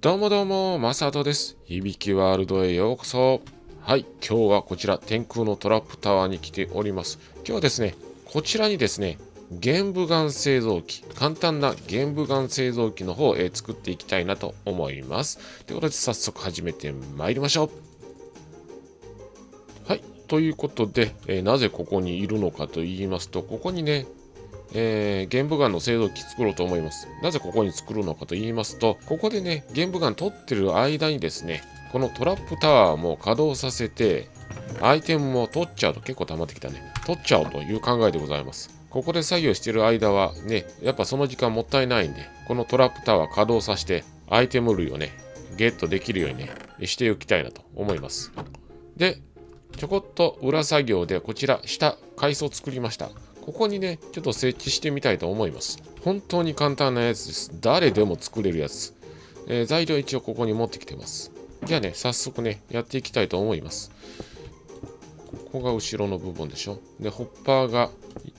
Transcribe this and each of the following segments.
どうもどうも、マサトです。響きワールドへようこそ。はい、今日はこちら、天空のトラップタワーに来ております。今日はですね、こちらにですね、玄武岩製造機、簡単な玄武岩製造機の方を作っていきたいなと思います。ということで、早速始めてまいりましょう。はい、ということで、なぜここにいるのかと言いますと、ここにね、玄武岩の製造機作ろうと思います。なぜここに作るのかと言いますと、ここでね、玄武岩取ってる間にですね、このトラップタワーも稼働させて、アイテムも取っちゃうと、結構溜まってきたね。取っちゃおうという考えでございます。ここで作業してる間はね、やっぱその時間もったいないんで、このトラップタワー稼働させて、アイテム類をね、ゲットできるようにね、しておきたいなと思います。で、ちょこっと裏作業で、こちら、下、階層作りました。ここにね、ちょっと設置してみたいと思います。本当に簡単なやつです。誰でも作れるやつ。材料一応ここに持ってきてます。じゃあね、早速ね、やっていきたいと思います。ここが後ろの部分でしょ。で、ホッパーが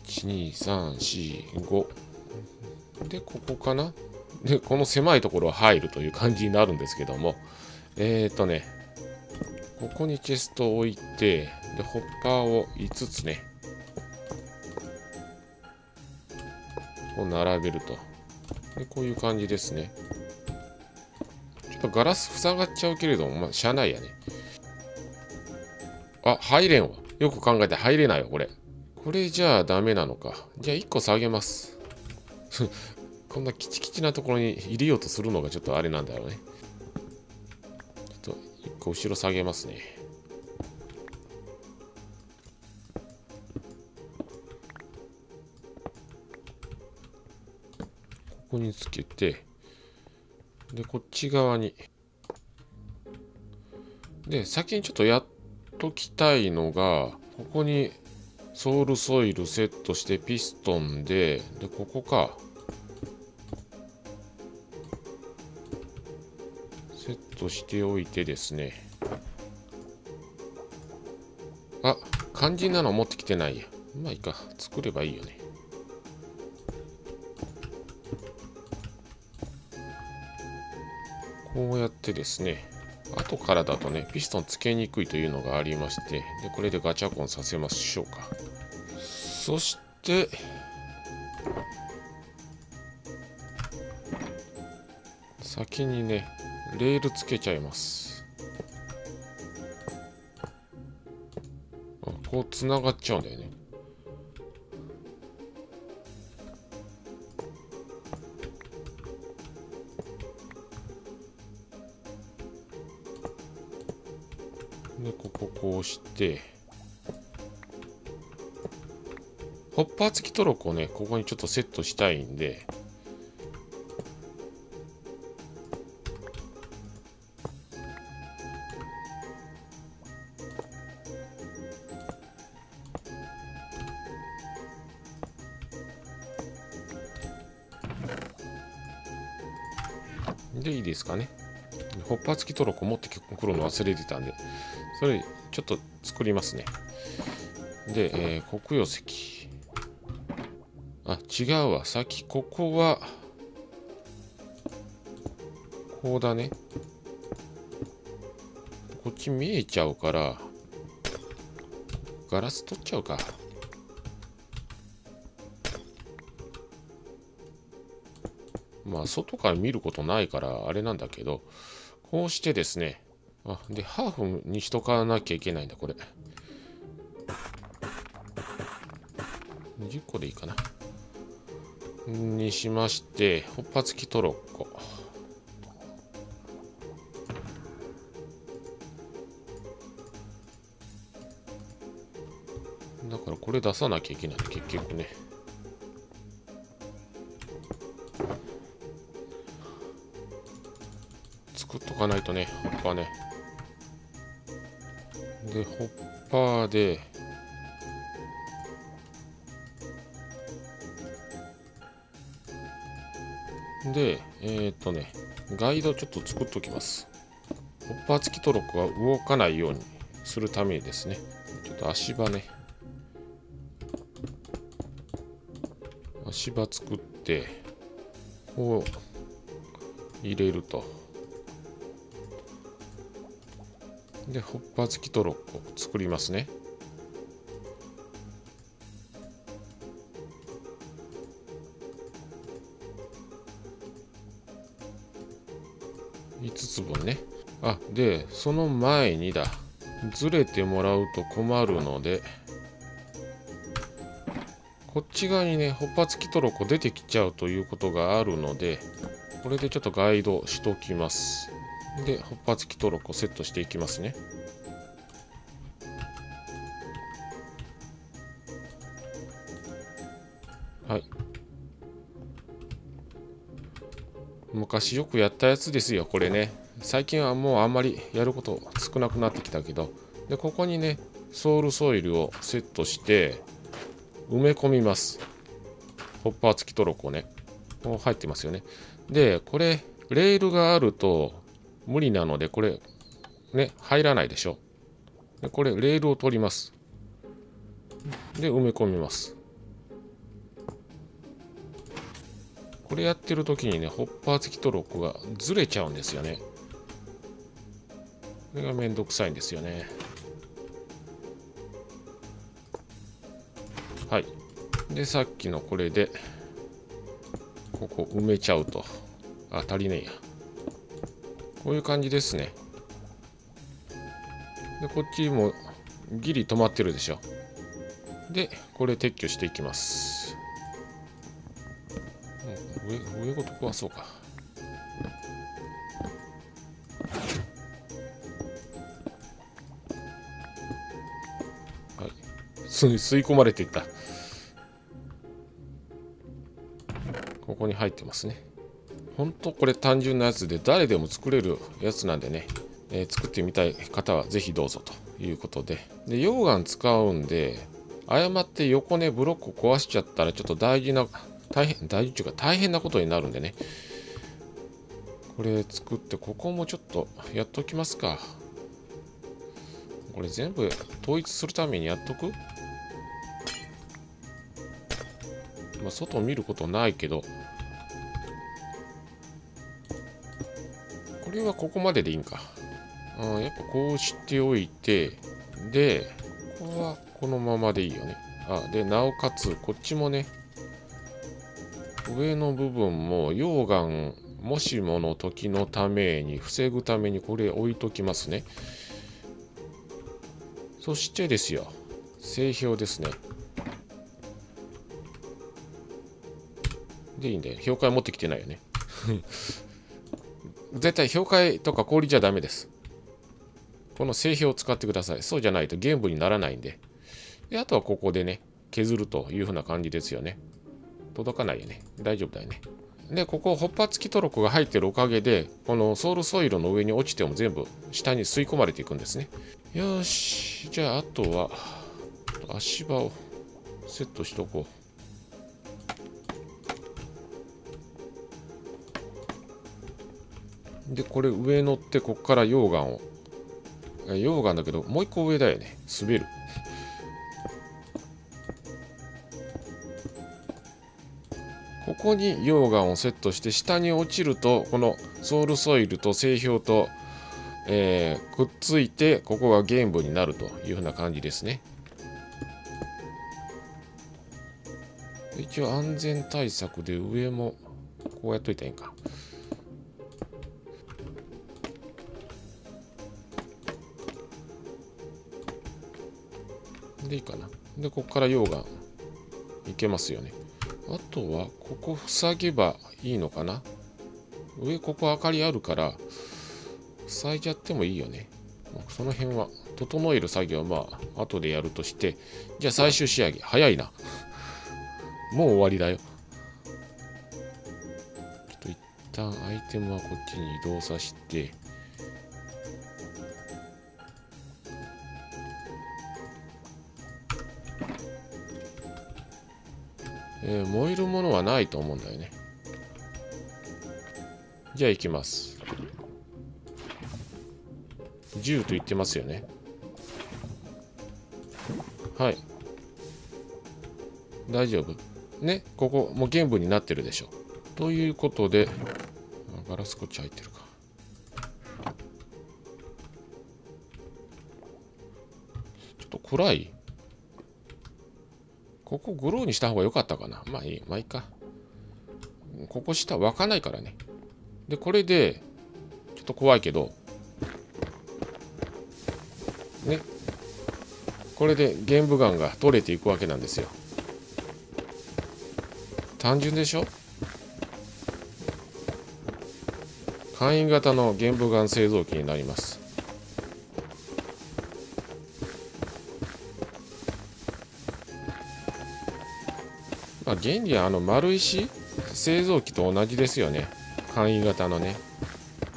1、2、3、4、5。で、ここかな。で、この狭いところは入るという感じになるんですけども。ね、ここにチェストを置いて、で、ホッパーを5つね、こう並べると。で、こういう感じですね。ちょっとガラス塞がっちゃうけれども、まあ、しゃあないやね。あ、入れんわ。よく考えて入れないわ、これ。これじゃあダメなのか。じゃあ1個下げます。こんなキチキチなところに入れようとするのがちょっとあれなんだろうね。ちょっと1個後ろ下げますね。ここにつけて、で、こっち側に。で、先にちょっとやっときたいのが、ここにソウルソイルセットしてピストンで、で、ここか。セットしておいてですね。あ、肝心なの持ってきてないや。まあいいか。作ればいいよね。こうやってですね、後からだとね、ピストンつけにくいというのがありまして、で、これでガチャコンさせましょうか。そして、先にね、レールつけちゃいます。あ、こうつながっちゃうんだよね。で、こここうして、ホッパー付きトロッコをね、ここにちょっとセットしたいんで、で、いいですかね。ホッパー付きトロッコ持ってくるの忘れてたんで、それちょっと作りますね。で、黒曜石。あ、違うわ。先、ここは、こうだね。こっち見えちゃうから、ガラス取っちゃうか。まあ、外から見ることないから、あれなんだけど、こうしてですね、あ、で、ハーフにしとかなきゃいけないんだ、これ。20個でいいかな。にしまして、ホッパ付きトロッコ。だから、これ出さなきゃいけない、結局ね。作っとかないとね、ホッパーね。で、ホッパーで、ガイドちょっと作っときます。ホッパー付きトロッコは動かないようにするためにですね、ちょっと足場ね、足場作って、こう入れると。でホッパー付きトロッコを作りますね。5つ分ね。あ、でその前にだ、ずれてもらうと困るのでこっち側にねホッパー付きトロッコ出てきちゃうということがあるので、これでちょっとガイドしときます。でホッパー付きトロッコセットしていきますね。はい、昔よくやったやつですよこれね。最近はもうあんまりやること少なくなってきたけど。でここにねソウルソイルをセットして埋め込みます。ホッパー付きトロッコね、もう入ってますよね。でこれレールがあると無理なのでこれね入らないでしょ。でこれレールを取ります。で埋め込みます。これやってる時にねホッパー付きトロッコがずれちゃうんですよね。これがめんどくさいんですよね。はい。でさっきのこれでここ埋めちゃうと、あ、足りねえや。こういう感じですね。でこっちもギリ止まってるでしょ。でこれ撤去していきます。上ごと壊そうか。はい、吸い込まれていった。ここに入ってますね。ほんとこれ単純なやつで誰でも作れるやつなんでね、作ってみたい方は是非どうぞということで。で溶岩使うんで誤って横ねブロックを壊しちゃったらちょっと大事っていうか大変なことになるんでね、これ作ってここもちょっとやっときますか。これ全部統一するためにやっとく、まあ、外見ることないけどこれはここまででいいんか。あ、やっぱこうしておいて、でここはこのままでいいよね。あ、でなおかつこっちもね上の部分も溶岩もしもの時のために防ぐためにこれ置いときますね。そしてですよ、製氷ですね。でいいんだよ、氷塊持ってきてないよね絶対氷塊とか氷じゃダメです。この製氷を使ってください。そうじゃないとゲームにならないんで。であとはここでね削るというふうな感じですよね。届かないよね。大丈夫だよね。でここホッパー付きトロッコが入ってるおかげでこのソウルソイルの上に落ちても全部下に吸い込まれていくんですね。よし、じゃああとは足場をセットしとこう。でこれ上乗ってこっから溶岩を、溶岩だけどもう一個上だよね、滑るここに溶岩をセットして下に落ちるとこのソウルソイルと製氷と、くっついてここが玄武になるというふうな感じですね。一応安全対策で上もこうやっといたらいいんか。でいいかな。でここから溶岩いけますよね。あとはここ塞げばいいのかな。上ここ明かりあるから塞いじゃってもいいよね。その辺は整える作業はまあ後でやるとして、じゃあ最終仕上げ。早いなもう終わりだよ。ちょっと一旦アイテムはこっちに移動させて、燃えるものはないと思うんだよね。じゃあ行きます。10と言ってますよね。はい、大丈夫ね。ここもう玄武になってるでしょ。ということでガラスこっち入ってるか。暗い。ここグローにした方が良かったかな。まあいい。まあいいか。ここ下湧かないからね。で、これで、ちょっと怖いけど、ね。これで玄武岩が取れていくわけなんですよ。単純でしょ。簡易型の玄武岩製造機になります。まあ、原理は丸石製造機と同じですよね。簡易型のね。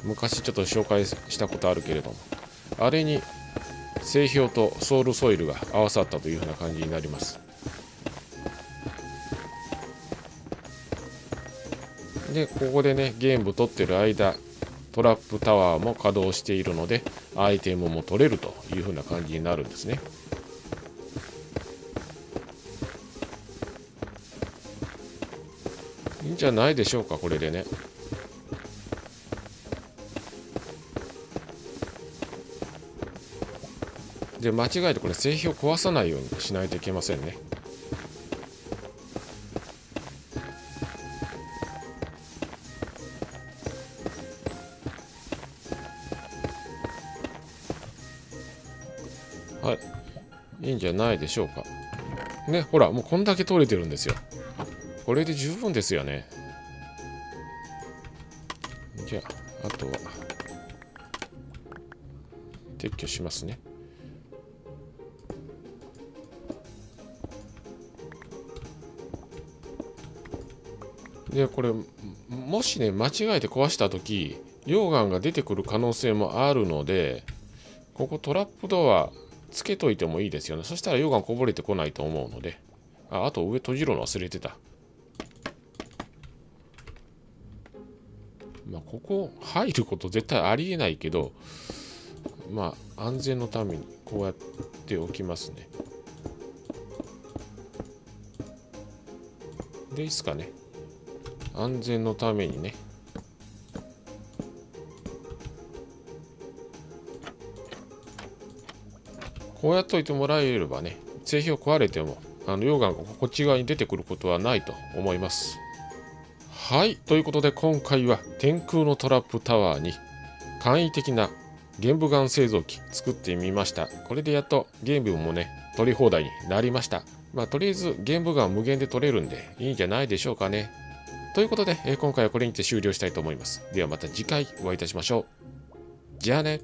昔ちょっと紹介したことあるけれども、あれに製氷とソウルソイルが合わさったというふうな感じになります。で、ここでね、ゲーム取ってる間、トラップタワーも稼働しているのでアイテムも取れるというふうな感じになるんですね。いいんじゃないでしょうか、これでね。で、間違えてこれ製品を壊さないようにしないといけませんね。はい、いいんじゃないでしょうかね。ほら、もうこんだけ取れてるんですよ。これで十分ですよね。じゃあ、あとは撤去しますね。で、これもしね、間違えて壊した時、溶岩が出てくる可能性もあるので、ここトラップドアつけといてもいいですよね。そしたら溶岩こぼれてこないと思うので。あ、あと上閉じるの忘れてた。まあ、ここ入ること絶対ありえないけど、まあ安全のためにこうやっておきますね。で、いいっすかね。安全のためにね。こうやっといてもらえればね、製品を壊れても溶岩がこっち側に出てくることはないと思います。はい、ということで今回は天空のトラップタワーに簡易的な玄武岩製造機作ってみました。これでやっと玄武もね、取り放題になりました。まあとりあえず玄武岩無限で取れるんでいいんじゃないでしょうかね。ということで、今回はこれにて終了したいと思います。ではまた次回お会いいたしましょう。じゃあね。